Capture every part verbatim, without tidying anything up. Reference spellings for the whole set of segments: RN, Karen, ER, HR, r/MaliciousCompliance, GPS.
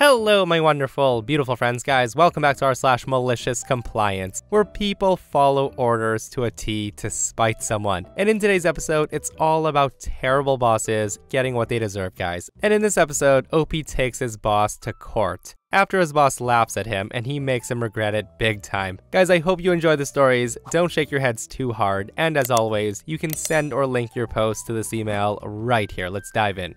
Hello, my wonderful, beautiful friends, guys. Welcome back to r slash malicious compliance, where people follow orders to a T to spite someone. And in today's episode, it's all about terrible bosses getting what they deserve, guys. And in this episode, O P takes his boss to court after his boss laughs at him, and he makes him regret it big time. Guys, I hope you enjoy the stories. Don't shake your heads too hard. And as always, you can send or link your post to this email right here. Let's dive in.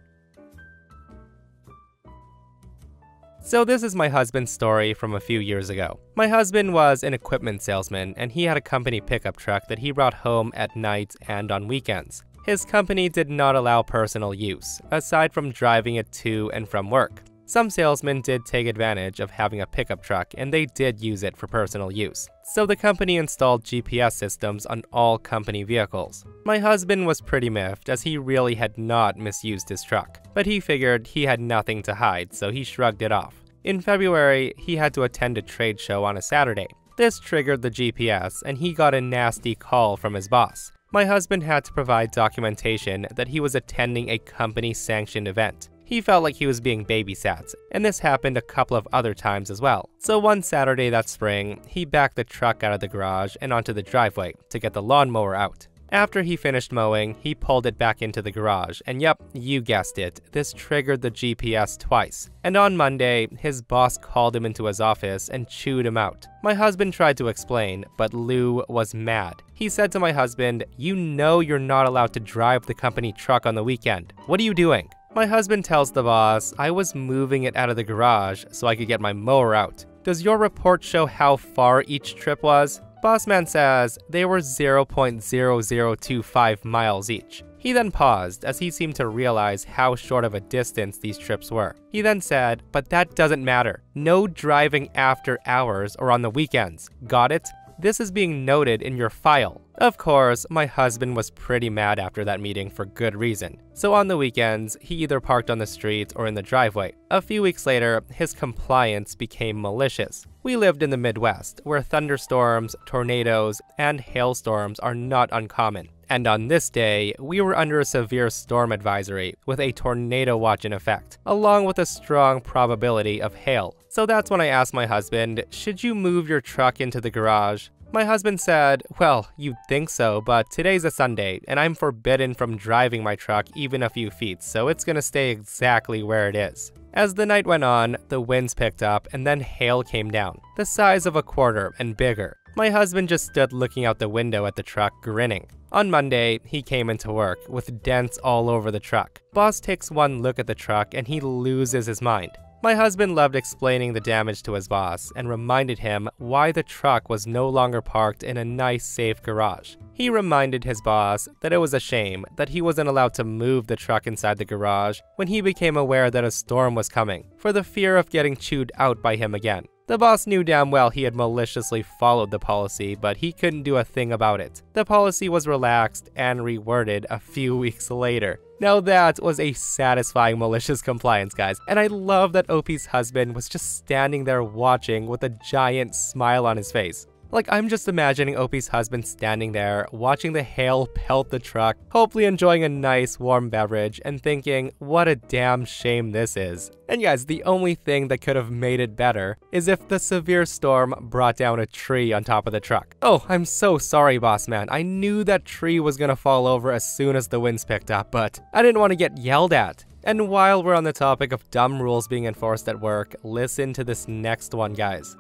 So this is my husband's story from a few years ago. My husband was an equipment salesman, and he had a company pickup truck that he brought home at night and on weekends. His company did not allow personal use, aside from driving it to and from work. Some salesmen did take advantage of having a pickup truck, and they did use it for personal use. So the company installed G P S systems on all company vehicles. My husband was pretty miffed, as he really had not misused his truck, but he figured he had nothing to hide, so he shrugged it off. In February, he had to attend a trade show on a Saturday. This triggered the G P S, and he got a nasty call from his boss. My husband had to provide documentation that he was attending a company-sanctioned event. He felt like he was being babysat, and this happened a couple of other times as well. So one Saturday that spring, he backed the truck out of the garage and onto the driveway to get the lawnmower out. After he finished mowing, he pulled it back into the garage, and yep, you guessed it, this triggered the G P S twice. And on Monday, his boss called him into his office and chewed him out. My husband tried to explain, but Lou was mad. He said to my husband, "You know you're not allowed to drive the company truck on the weekend. What are you doing?" My husband tells the boss, "I was moving it out of the garage so I could get my mower out. Does your report show how far each trip was?" Boss man says they were zero point zero zero two five miles each. He then paused, as he seemed to realize how short of a distance these trips were. He then said, "But that doesn't matter. No driving after hours or on the weekends. Got it? This is being noted in your file." Of course, my husband was pretty mad after that meeting for good reason. So on the weekends, he either parked on the street or in the driveway. A few weeks later, his compliance became malicious. We lived in the Midwest, where thunderstorms, tornadoes, and hailstorms are not uncommon. And on this day, we were under a severe storm advisory with a tornado watch in effect, along with a strong probability of hail. So that's when I asked my husband, "Should you move your truck into the garage?" My husband said, "Well, you'd think so, but today's a Sunday, and I'm forbidden from driving my truck even a few feet, so it's gonna stay exactly where it is." As the night went on, the winds picked up, and then hail came down, the size of a quarter and bigger. My husband just stood looking out the window at the truck, grinning. On Monday, he came into work with dents all over the truck. Boss takes one look at the truck and he loses his mind. My husband loved explaining the damage to his boss and reminded him why the truck was no longer parked in a nice, safe garage. He reminded his boss that it was a shame that he wasn't allowed to move the truck inside the garage when he became aware that a storm was coming, for the fear of getting chewed out by him again. The boss knew damn well he had maliciously followed the policy, but he couldn't do a thing about it. The policy was relaxed and reworded a few weeks later. Now that was a satisfying malicious compliance, guys, and I love that O P's husband was just standing there watching with a giant smile on his face. Like, I'm just imagining O P's husband standing there, watching the hail pelt the truck, hopefully enjoying a nice warm beverage, and thinking, what a damn shame this is. And guys, the only thing that could have made it better is if the severe storm brought down a tree on top of the truck. "Oh, I'm so sorry, boss man. I knew that tree was gonna fall over as soon as the winds picked up, but I didn't want to get yelled at." And while we're on the topic of dumb rules being enforced at work, listen to this next one, guys.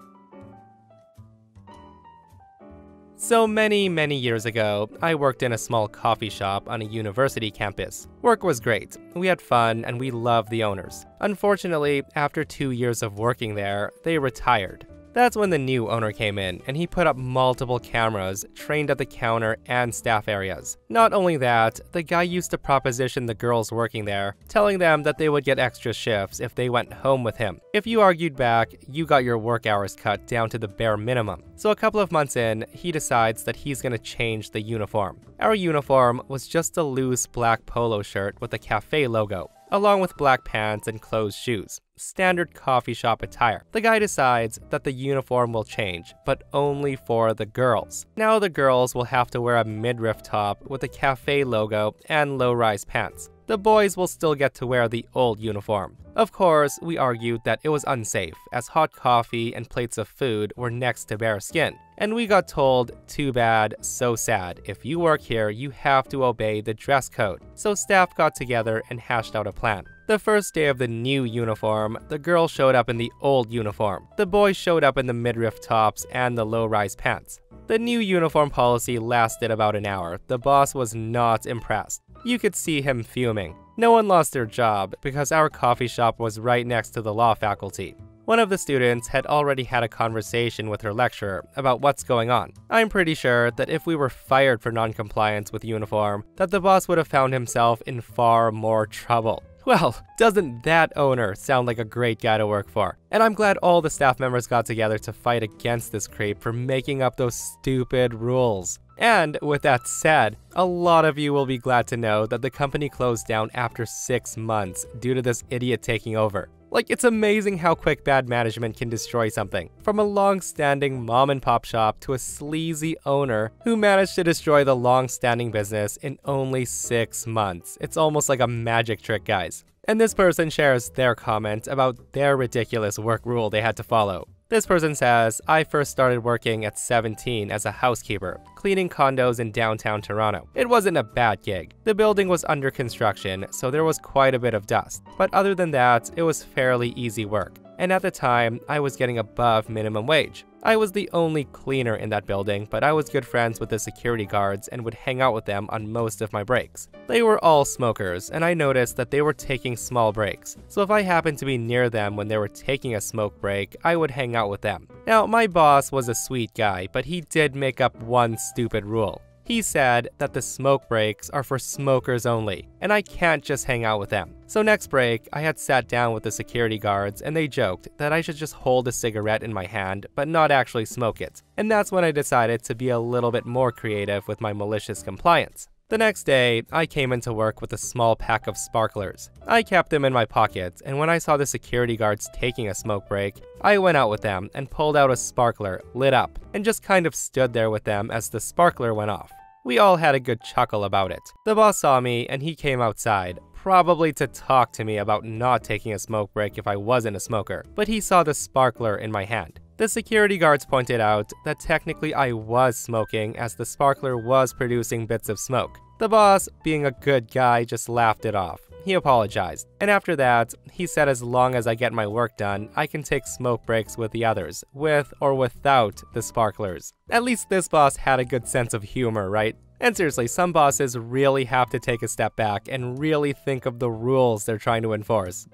So many, many years ago, I worked in a small coffee shop on a university campus. Work was great, we had fun, and we loved the owners. Unfortunately, after two years of working there, they retired. That's when the new owner came in, and he put up multiple cameras trained at the counter and staff areas. Not only that, the guy used to proposition the girls working there, telling them that they would get extra shifts if they went home with him. If you argued back, you got your work hours cut down to the bare minimum. So a couple of months in, he decides that he's gonna change the uniform. Our uniform was just a loose black polo shirt with a cafe logo, along with black pants and closed shoes. Standard coffee shop attire. The guy decides that the uniform will change, but only for the girls. Now the girls will have to wear a midriff top with a cafe logo and low-rise pants. the boys will still get to wear the old uniform. Of course, we argued that it was unsafe, as hot coffee and plates of food were next to bare skin. And we got told, too bad, so sad, if you work here, you have to obey the dress code. So staff got together and hashed out a plan. The first day of the new uniform, the girls showed up in the old uniform. The boys showed up in the midriff tops and the low-rise pants. The new uniform policy lasted about an hour. The boss was not impressed. You could see him fuming. No one lost their job because our coffee shop was right next to the law faculty. One of the students had already had a conversation with her lecturer about what's going on. I'm pretty sure that if we were fired for non-compliance with uniform, that the boss would have found himself in far more trouble. Well, doesn't that owner sound like a great guy to work for? And I'm glad all the staff members got together to fight against this creep for making up those stupid rules. And with that said, a lot of you will be glad to know that the company closed down after six months due to this idiot taking over. Like, it's amazing how quick bad management can destroy something. From a long-standing mom-and-pop shop to a sleazy owner who managed to destroy the long-standing business in only six months. It's almost like a magic trick, guys. And this person shares their comment about their ridiculous work rule they had to follow. This person says, I first started working at seventeen as a housekeeper, cleaning condos in downtown Toronto. It wasn't a bad gig. The building was under construction, so there was quite a bit of dust. But other than that, it was fairly easy work. And at the time, I was getting above minimum wage. I was the only cleaner in that building, but I was good friends with the security guards and would hang out with them on most of my breaks. They were all smokers, and I noticed that they were taking small breaks, so if I happened to be near them when they were taking a smoke break, I would hang out with them. Now, my boss was a sweet guy, but he did make up one stupid rule. He said that the smoke breaks are for smokers only, and I can't just hang out with them. So next break, I had sat down with the security guards and they joked that I should just hold a cigarette in my hand but not actually smoke it. And that's when I decided to be a little bit more creative with my malicious compliance. The next day, I came into work with a small pack of sparklers. I kept them in my pocket, and when I saw the security guards taking a smoke break, I went out with them and pulled out a sparkler, lit up, and just kind of stood there with them as the sparkler went off. We all had a good chuckle about it. The boss saw me and he came outside, probably to talk to me about not taking a smoke break if I wasn't a smoker, but he saw the sparkler in my hand. The security guards pointed out that technically I was smoking as the sparkler was producing bits of smoke. The boss, being a good guy, just laughed it off. He apologized. And after that, he said as long as I get my work done, I can take smoke breaks with the others, with or without the sparklers. At least this boss had a good sense of humor, right? And seriously, some bosses really have to take a step back and really think of the rules they're trying to enforce.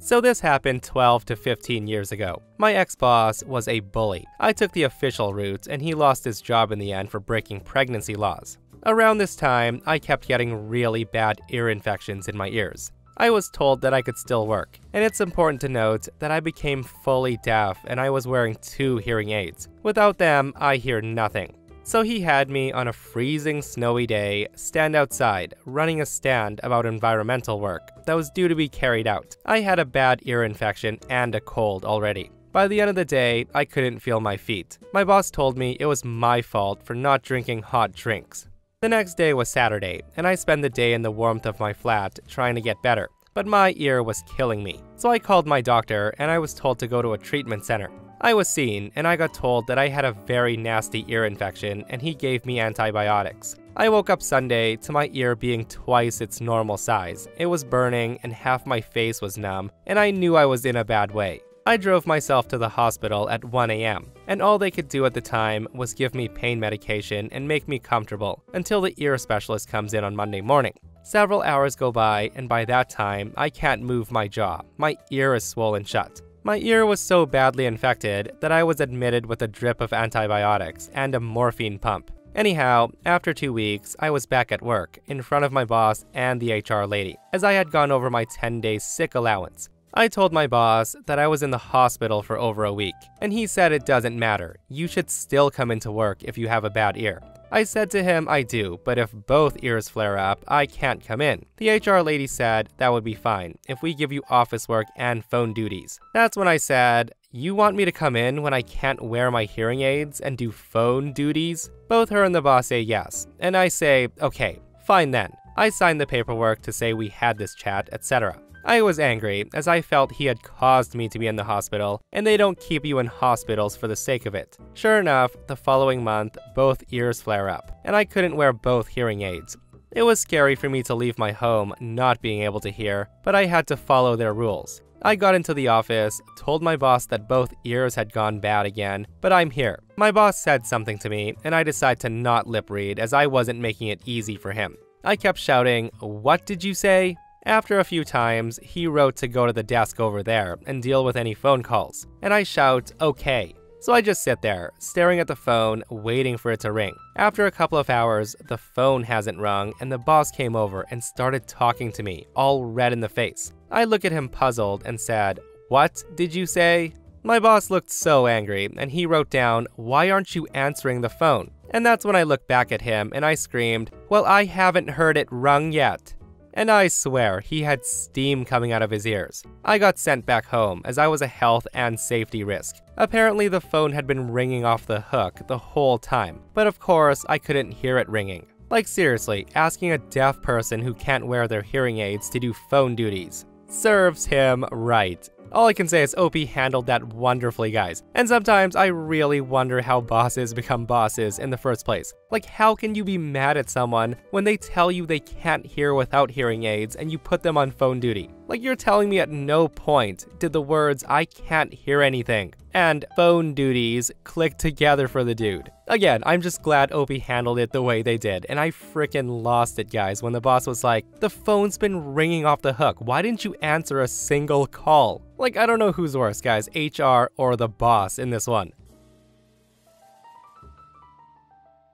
So this happened twelve to fifteen years ago. My ex-boss was a bully. I took the official route and he lost his job in the end for breaking pregnancy laws. Around this time, I kept getting really bad ear infections in my ears. I was told that I could still work, and it's important to note that I became fully deaf and I was wearing two hearing aids. Without them, I hear nothing. So he had me on a freezing snowy day stand outside running a stand about environmental work that was due to be carried out. I had a bad ear infection and a cold already. By the end of the day, I couldn't feel my feet. My boss told me it was my fault for not drinking hot drinks. The next day was Saturday, and I spent the day in the warmth of my flat trying to get better, but my ear was killing me. So I called my doctor and I was told to go to a treatment center. I was seen, and I got told that I had a very nasty ear infection, and he gave me antibiotics. I woke up Sunday to my ear being twice its normal size. It was burning, and half my face was numb, and I knew I was in a bad way. I drove myself to the hospital at one A M, and all they could do at the time was give me pain medication and make me comfortable until the ear specialist comes in on Monday morning. Several hours go by, and by that time, I can't move my jaw. My ear is swollen shut. My ear was so badly infected that I was admitted with a drip of antibiotics and a morphine pump. Anyhow, after two weeks, I was back at work, in front of my boss and the H R lady, as I had gone over my ten day sick allowance. I told my boss that I was in the hospital for over a week, and he said it doesn't matter, you should still come into work if you have a bad ear. I said to him I do, but if both ears flare up, I can't come in. The H R lady said that would be fine if we give you office work and phone duties. That's when I said, you want me to come in when I can't wear my hearing aids and do phone duties? Both her and the boss say yes, and I say, okay, Fine then. I signed the paperwork to say we had this chat, et cetera. I was angry, as I felt he had caused me to be in the hospital, and they don't keep you in hospitals for the sake of it. Sure enough, the following month, both ears flare up, and I couldn't wear both hearing aids. It was scary for me to leave my home not being able to hear, but I had to follow their rules. I got into the office, told my boss that both ears had gone bad again, but I'm here. My boss said something to me, and I decided to not lip read as I wasn't making it easy for him. I kept shouting, "What did you say?" After a few times, he wrote to go to the desk over there and deal with any phone calls, and I shout, "Okay." So I just sit there, staring at the phone, waiting for it to ring. After a couple of hours, the phone hasn't rung, and the boss came over and started talking to me, all red in the face. I look at him puzzled and said, "What did you say?" My boss looked so angry, and he wrote down, "Why aren't you answering the phone?" And that's when I looked back at him and I screamed, "Well, I haven't heard it rung yet." And I swear, he had steam coming out of his ears. I got sent back home as I was a health and safety risk. Apparently, the phone had been ringing off the hook the whole time, but of course, I couldn't hear it ringing. Like seriously, asking a deaf person who can't wear their hearing aids to do phone duties. Serves him right. All I can say is O P handled that wonderfully, guys. And sometimes I really wonder how bosses become bosses in the first place. Like, how can you be mad at someone when they tell you they can't hear without hearing aids and you put them on phone duty? Like, you're telling me at no point did the words "I can't hear anything" and "phone duties" click together for the dude. Again, I'm just glad O P handled it the way they did, and I freaking lost it, guys, when the boss was like, "The phone's been ringing off the hook. Why didn't you answer a single call?" Like, I don't know who's worse, guys, H R or the boss in this one.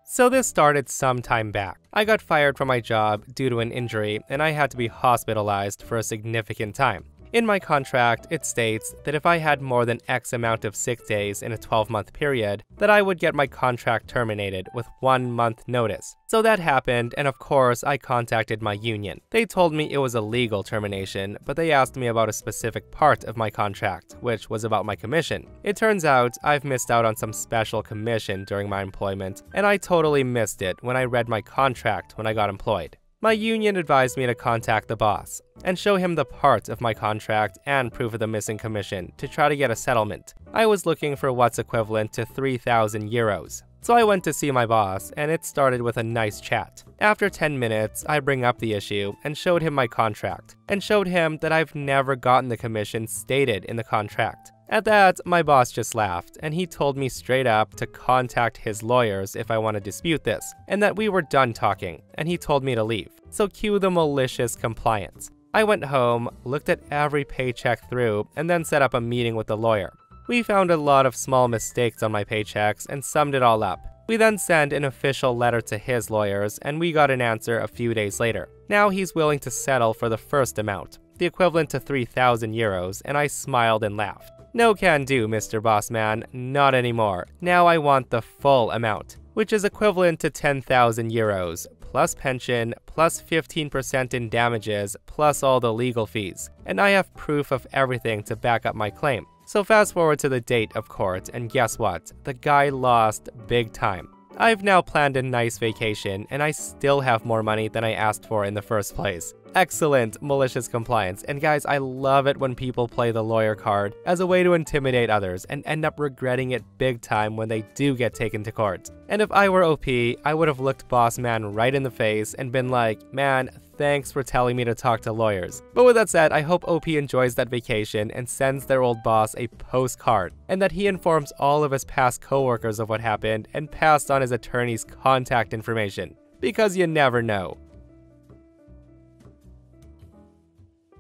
So this started some time back. I got fired from my job due to an injury, and I had to be hospitalized for a significant time. In my contract, it states that if I had more than X amount of sick days in a twelve month period, that I would get my contract terminated with one month notice. So that happened, and of course, I contacted my union. They told me it was a legal termination, but they asked me about a specific part of my contract, which was about my commission. It turns out I've missed out on some special commission during my employment, and I totally missed it when I read my contract when I got employed. My union advised me to contact the boss and show him the part of my contract and proof of the missing commission to try to get a settlement. I was looking for what's equivalent to three thousand euros. So I went to see my boss, and it started with a nice chat. After ten minutes, I bring up the issue and showed him my contract and showed him that I've never gotten the commission stated in the contract. At that, my boss just laughed, and he told me straight up to contact his lawyers if I want to dispute this, and that we were done talking, and he told me to leave. So cue the malicious compliance. I went home, looked at every paycheck through, and then set up a meeting with the lawyer. We found a lot of small mistakes on my paychecks and summed it all up. We then sent an official letter to his lawyers, and we got an answer a few days later. Now he's willing to settle for the first amount, the equivalent to three thousand euros, and I smiled and laughed. No can do, Mister Bossman, not anymore. Now I want the full amount, which is equivalent to ten thousand euros, plus pension, plus fifteen percent in damages, plus all the legal fees, and I have proof of everything to back up my claim. So fast forward to the date of court, and guess what? The guy lost big time. I've now planned a nice vacation, and I still have more money than I asked for in the first place. Excellent malicious compliance, and guys, I love it when people play the lawyer card as a way to intimidate others and end up regretting it big time when they do get taken to court. And if I were O P, I would have looked boss man right in the face and been like, "Man, thanks for telling me to talk to lawyers." But with that said, I hope O P enjoys that vacation and sends their old boss a postcard, and that he informs all of his past coworkers of what happened and passed on his attorney's contact information, because you never know.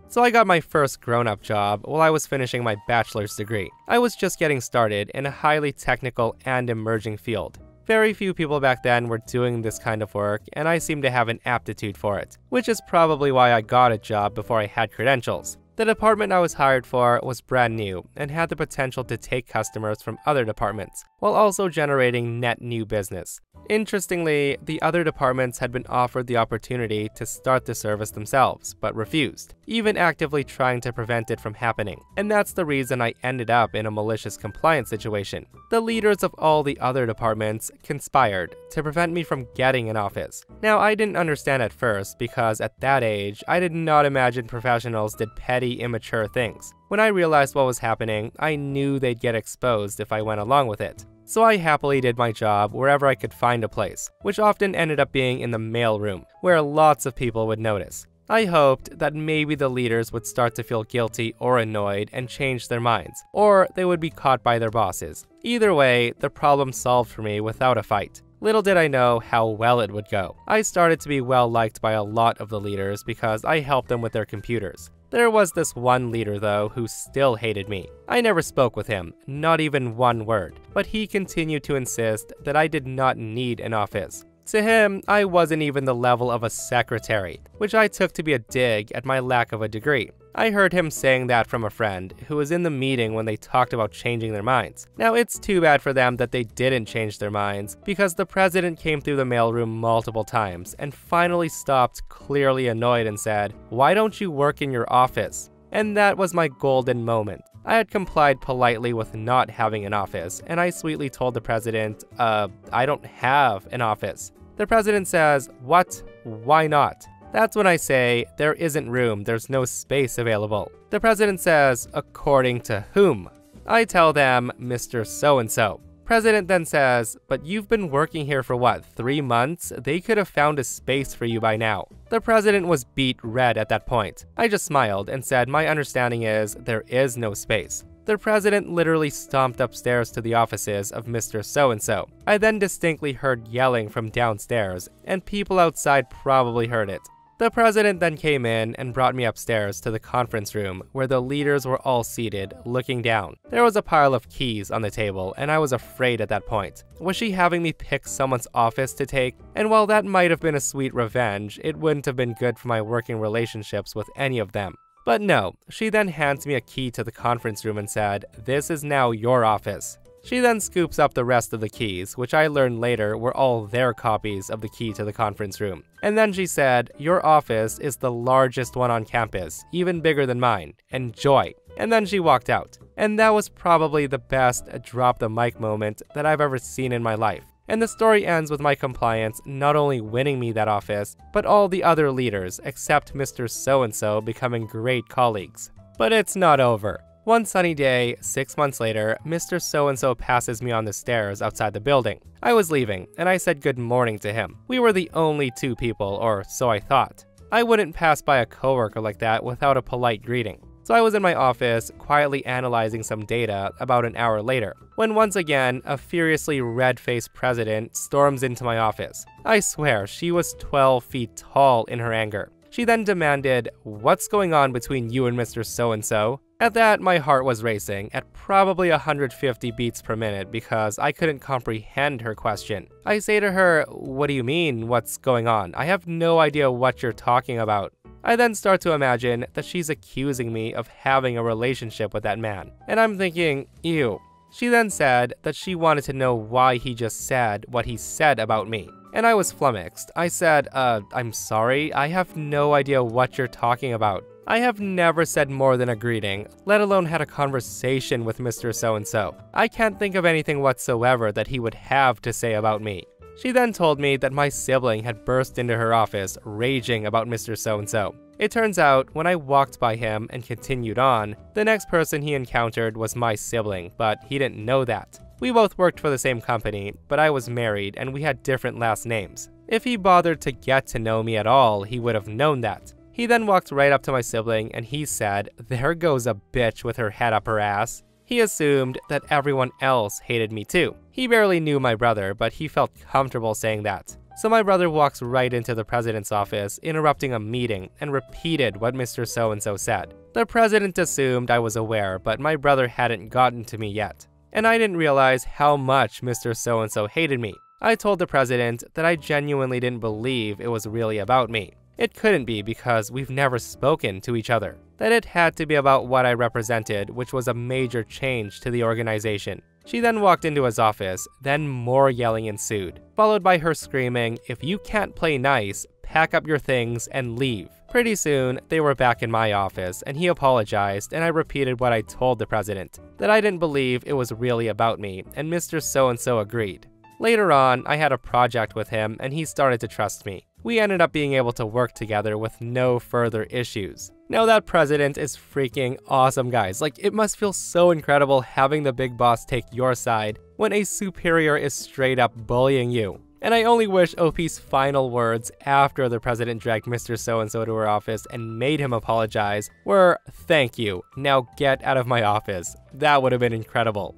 So I got my first grown-up job while I was finishing my bachelor's degree. I was just getting started in a highly technical and emerging field. Very few people back then were doing this kind of work, and I seemed to have an aptitude for it, which is probably why I got a job before I had credentials. The department I was hired for was brand new and had the potential to take customers from other departments, while also generating net new business. Interestingly, the other departments had been offered the opportunity to start the service themselves, but refused, even actively trying to prevent it from happening. And that's the reason I ended up in a malicious compliance situation. The leaders of all the other departments conspired to prevent me from getting an office. Now, I didn't understand at first because at that age, I did not imagine professionals did petty, immature things. When I realized what was happening, I knew they'd get exposed if I went along with it. So I happily did my job wherever I could find a place, which often ended up being in the mailroom, where lots of people would notice. I hoped that maybe the leaders would start to feel guilty or annoyed and change their minds, or they would be caught by their bosses. Either way, the problem solved for me without a fight. Little did I know how well it would go. I started to be well liked by a lot of the leaders because I helped them with their computers. There was this one leader, though, who still hated me. I never spoke with him, not even one word, but he continued to insist that I did not need an office. To him, I wasn't even the level of a secretary, which I took to be a dig at my lack of a degree. I heard him saying that from a friend who was in the meeting when they talked about changing their minds. Now, it's too bad for them that they didn't change their minds because the president came through the mailroom multiple times and finally stopped, clearly annoyed, and said, "Why don't you work in your office?" And that was my golden moment. I had complied politely with not having an office, and I sweetly told the president, uh, I don't have an office. The president says, "What? Why not?" That's when I say, there isn't room, there's no space available. The president says, according to whom? I tell them, Mister So-and-so. President then says, but you've been working here for what, three months? They could have found a space for you by now. The president was beat red at that point. I just smiled and said, my understanding is there is no space. The president literally stomped upstairs to the offices of Mister So-and-so. I then distinctly heard yelling from downstairs, and people outside probably heard it. The president then came in and brought me upstairs to the conference room where the leaders were all seated, looking down. There was a pile of keys on the table, and I was afraid at that point. Was she having me pick someone's office to take? And while that might have been a sweet revenge, it wouldn't have been good for my working relationships with any of them. But no, she then hands me a key to the conference room and said, "This is now your office." She then scoops up the rest of the keys, which I learned later were all their copies of the key to the conference room. And then she said, "Your office is the largest one on campus, even bigger than mine. Enjoy." And then she walked out. And that was probably the best drop the mic moment that I've ever seen in my life. And the story ends with my compliance not only winning me that office, but all the other leaders except Mister So-and-so becoming great colleagues. But it's not over. One sunny day, six months later, Mister So-and-so passes me on the stairs outside the building. I was leaving, and I said good morning to him. We were the only two people, or so I thought. I wouldn't pass by a coworker like that without a polite greeting. So I was in my office, quietly analyzing some data about an hour later, when once again, a furiously red-faced president storms into my office. I swear, she was twelve feet tall in her anger. She then demanded, "What's going on between you and Mister So-and-so?" At that, my heart was racing at probably one hundred fifty beats per minute because I couldn't comprehend her question. I say to her, "What do you mean, what's going on? I have no idea what you're talking about." I then start to imagine that she's accusing me of having a relationship with that man. And I'm thinking, ew. She then said that she wanted to know why he just said what he said about me. And I was flummoxed. I said, uh, I'm sorry, I have no idea what you're talking about. I have never said more than a greeting, let alone had a conversation with Mister So-and-so. I can't think of anything whatsoever that he would have to say about me. She then told me that my sibling had burst into her office, raging about Mister So-and-so. It turns out, when I walked by him and continued on, the next person he encountered was my sibling, but he didn't know that. We both worked for the same company, but I was married and we had different last names. If he bothered to get to know me at all, he would have known that. He then walked right up to my sibling and he said, "There goes a bitch with her head up her ass." He assumed that everyone else hated me too. He barely knew my brother, but he felt comfortable saying that. So my brother walks right into the president's office, interrupting a meeting, and repeated what Mister So-and-so said. The president assumed I was aware, but my brother hadn't gotten to me yet. And I didn't realize how much Mister So-and-so hated me. I told the president that I genuinely didn't believe it was really about me. It couldn't be because we've never spoken to each other. that it had to be about what I represented, which was a major change to the organization. She then walked into his office, then more yelling ensued, followed by her screaming, "If you can't play nice, pack up your things and leave." Pretty soon, they were back in my office and he apologized, and I repeated what I told the president, that I didn't believe it was really about me, and Mister So-and-so agreed. Later on, I had a project with him and he started to trust me. We ended up being able to work together with no further issues. Now that president is freaking awesome, guys. Like, it must feel so incredible having the big boss take your side when a superior is straight up bullying you. And I only wish O P's final words after the president dragged Mister So-and-so to her office and made him apologize were, "Thank you, now get out of my office." That would have been incredible.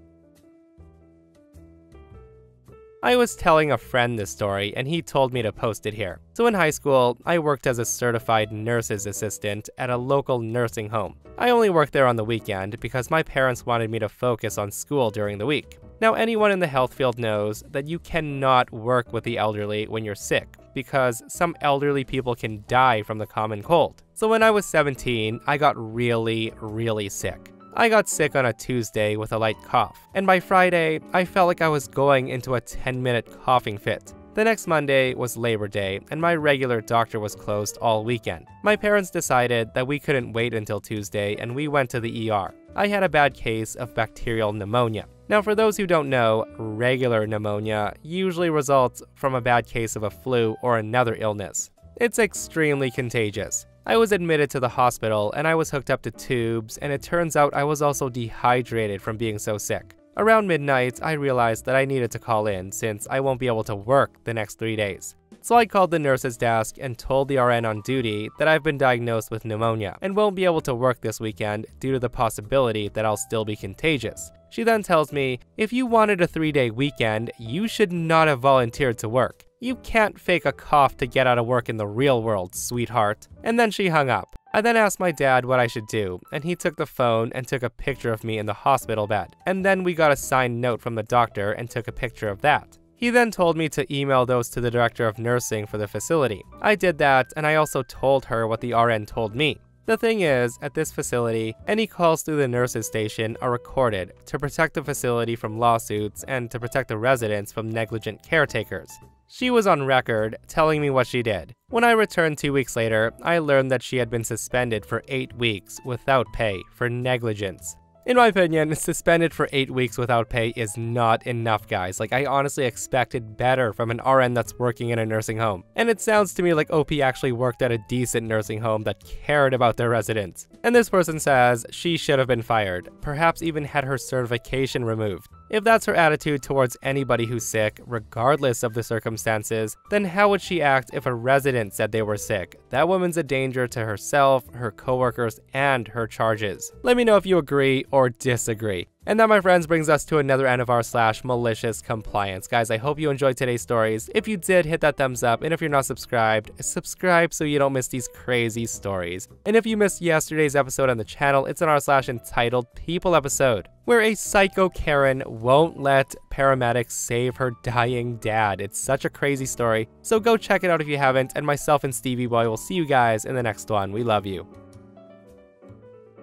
I was telling a friend this story and he told me to post it here. So in high school, I worked as a certified nurse's assistant at a local nursing home. I only worked there on the weekend because my parents wanted me to focus on school during the week. Now, anyone in the health field knows that you cannot work with the elderly when you're sick, because some elderly people can die from the common cold. So when I was seventeen, I got really, really sick. I got sick on a Tuesday with a light cough, and by Friday, I felt like I was going into a ten minute coughing fit. The next Monday was Labor Day, and my regular doctor was closed all weekend. My parents decided that we couldn't wait until Tuesday, and we went to the E R. I had a bad case of bacterial pneumonia. Now, for those who don't know, regular pneumonia usually results from a bad case of a flu or another illness. It's extremely contagious. I was admitted to the hospital and I was hooked up to tubes, and it turns out I was also dehydrated from being so sick. Around midnight, I realized that I needed to call in since I won't be able to work the next three days. So I called the nurse's desk and told the R N on duty that I've been diagnosed with pneumonia and won't be able to work this weekend due to the possibility that I'll still be contagious. She then tells me, "If you wanted a three-day weekend, you should not have volunteered to work. You can't fake a cough to get out of work in the real world, sweetheart." And then she hung up. I then asked my dad what I should do, and he took the phone and took a picture of me in the hospital bed. And then we got a signed note from the doctor and took a picture of that. He then told me to email those to the director of nursing for the facility. I did that, and I also told her what the R N told me. The thing is, at this facility, any calls through the nurses' station are recorded to protect the facility from lawsuits and to protect the residents from negligent caretakers. She was on record telling me what she did. When I returned two weeks later, I learned that she had been suspended for eight weeks without pay for negligence. In my opinion, suspended for eight weeks without pay is not enough, guys. Like, I honestly expected better from an R N that's working in a nursing home. And it sounds to me like O P actually worked at a decent nursing home that cared about their residents. And this person says she should have been fired, perhaps even had her certification removed. If that's her attitude towards anybody who's sick, regardless of the circumstances, then how would she act if a resident said they were sick? That woman's a danger to herself, her coworkers, and her charges. Let me know if you agree or disagree. And that, my friends, brings us to another end of our slash malicious compliance. Guys, I hope you enjoyed today's stories. If you did, hit that thumbs up. And if you're not subscribed, subscribe so you don't miss these crazy stories. And if you missed yesterday's episode on the channel, it's an r slash entitled people episode, where a psycho Karen won't let paramedics save her dying dad. It's such a crazy story. So go check it out if you haven't. And myself and Stevie Boy will see you guys in the next one. We love you.